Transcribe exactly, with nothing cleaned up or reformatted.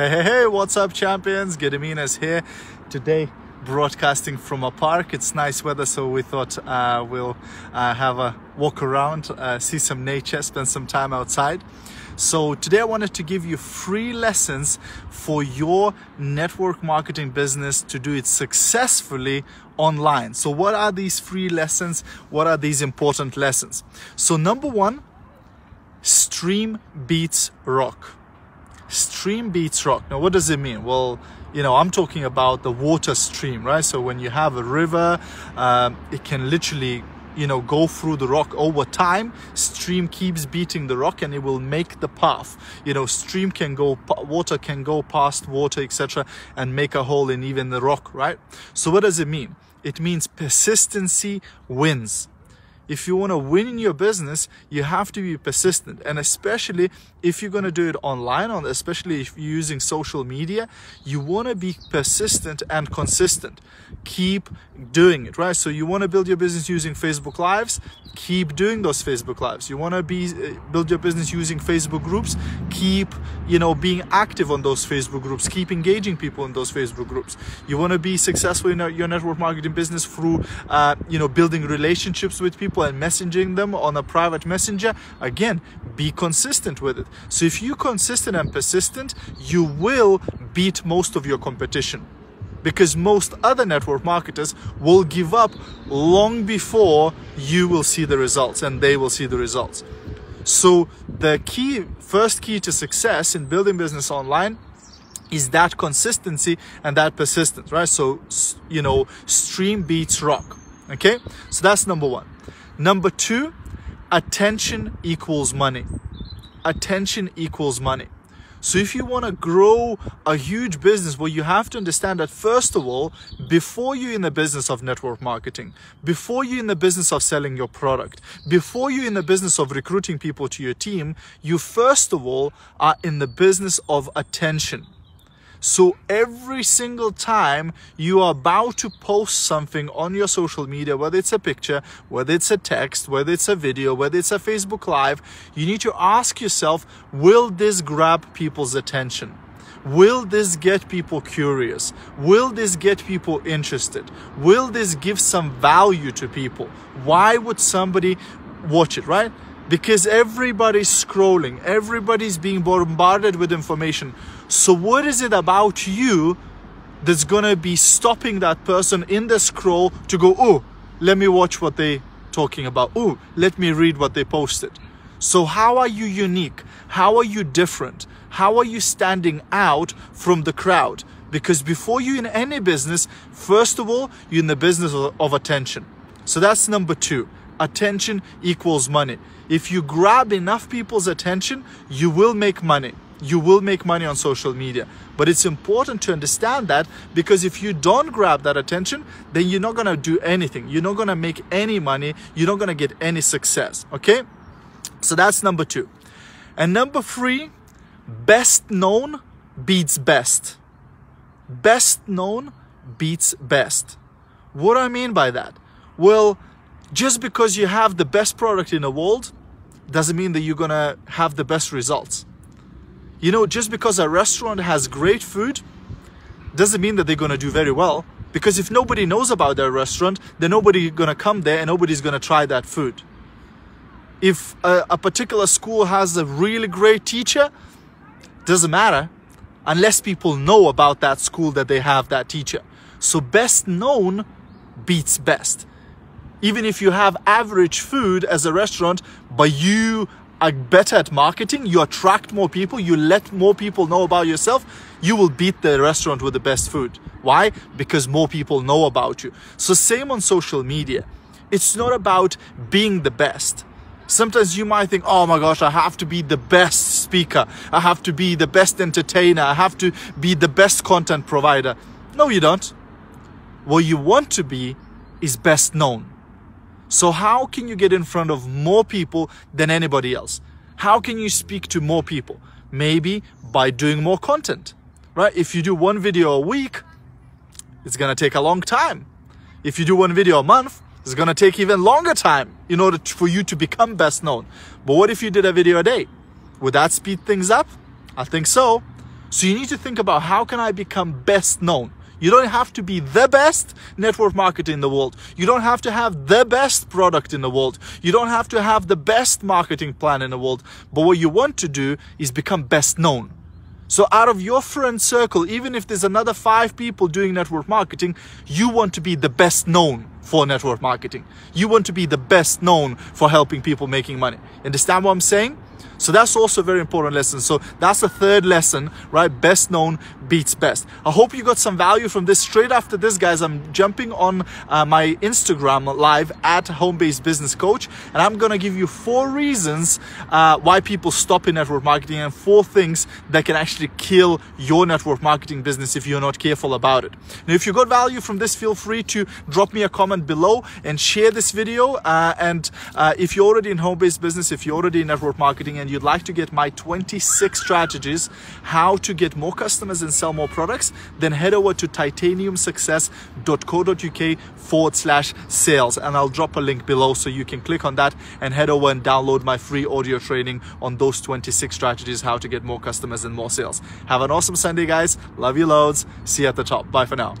Hey, hey, hey, what's up champions? Gediminas here. Today broadcasting from a park. It's nice weather, so we thought uh, we'll uh, have a walk around, uh, see some nature, spend some time outside. So today I wanted to give you free lessons for your network marketing business to do it successfully online. So what are these free lessons? What are these important lessons? So number one, stream beats rock. Stream beats rock. Now, what does it mean? Well, you know, I'm talking about the water stream, right? So when you have a river, um, it can literally, you know, go through the rock over time. Stream keeps beating the rock and it will make the path. You know, stream can go, water can go past water, et cetera, and make a hole in even the rock, right? So what does it mean? It means persistency wins. If you want to win in your business, you have to be persistent. And especially if you're going to do it online, on especially if you're using social media, you want to be persistent and consistent. Keep doing it, right? So you want to build your business using Facebook Lives, keep doing those Facebook Lives. You want to be build your business using Facebook groups, keep, you know, being active on those Facebook groups, keep engaging people in those Facebook groups. You want to be successful in your network marketing business through, uh, you know, building relationships with people and messaging them on a private messenger. Again, be consistent with it. So if you're consistent and persistent, you will beat most of your competition, because most other network marketers will give up long before you will see the results and they will see the results. So the key, first key to success in building business online is that consistency and that persistence, right? So, you know, stream beats rock. Okay, so that's number one. Number two, attention equals money. Attention equals money. So if you want to grow a huge business, well, you have to understand that first of all, before you're in the business of network marketing, before you're in the business of selling your product, before you're in the business of recruiting people to your team, you first of all are in the business of attention. So every single time you are about to post something on your social media, whether it's a picture, whether it's a text, whether it's a video, whether it's a Facebook Live, you need to ask yourself, will this grab people's attention? Will this get people curious? Will this get people interested? Will this give some value to people? Why would somebody watch it, right? Because everybody's scrolling, everybody's being bombarded with information. So what is it about you that's gonna be stopping that person in the scroll to go, oh, let me watch what they're talking about. Oh, let me read what they posted. So how are you unique? How are you different? How are you standing out from the crowd? Because before you're in any business, first of all, you're in the business of attention. So that's number two. Attention equals money. If you grab enough people's attention, you will make money. You will make money on social media. But it's important to understand that, because if you don't grab that attention, then you're not gonna do anything. You're not gonna make any money. You're not gonna get any success, okay? So that's number two. And number three, best known beats best. Best known beats best. What do I mean by that? Well, just because you have the best product in the world doesn't mean that you're gonna have the best results. You know, just because a restaurant has great food doesn't mean that they're gonna do very well, because if nobody knows about their restaurant, then nobody's gonna come there and nobody's gonna try that food. If a, a particular school has a really great teacher, doesn't matter unless people know about that school that they have that teacher. So best known beats best. Even if you have average food as a restaurant, but you are better at marketing, you attract more people, you let more people know about yourself, you will beat the restaurant with the best food. Why? Because more people know about you. So same on social media. It's not about being the best. Sometimes you might think, oh my gosh, I have to be the best speaker. I have to be the best entertainer. I have to be the best content provider. No, you don't. What you want to be is best known. So how can you get in front of more people than anybody else? How can you speak to more people? Maybe by doing more content, right? If you do one video a week, it's gonna take a long time. If you do one video a month, it's gonna take even longer time in order to, for you to become best known. But what if you did a video a day? Would that speed things up? I think so. So you need to think about, how can I become best known? You don't have to be the best network marketer in the world. You don't have to have the best product in the world. You don't have to have the best marketing plan in the world. But what you want to do is become best known. So out of your friend circle, even if there's another five people doing network marketing, you want to be the best known for network marketing. You want to be the best known for helping people making money. Understand what I'm saying? So that's also a very important lesson. So that's the third lesson, right? Best known beats best. I hope you got some value from this. Straight after this, guys, I'm jumping on uh, my Instagram live at Homebase Business Coach, and I'm going to give you four reasons uh, why people stop in network marketing and four things that can actually kill your network marketing business if you're not careful about it. Now, if you got value from this, feel free to drop me a comment below and share this video. Uh, and uh, if you're already in Homebase Business, if you're already in network marketing and you'd like to get my twenty-six strategies how to get more customers and sell more products, then head over to titanium success dot co dot uk forward slash sales, and I'll drop a link below so you can click on that and head over and download my free audio training on those twenty-six strategies how to get more customers and more sales. Have an awesome Sunday, guys. Love you loads. See you at the top. Bye for now.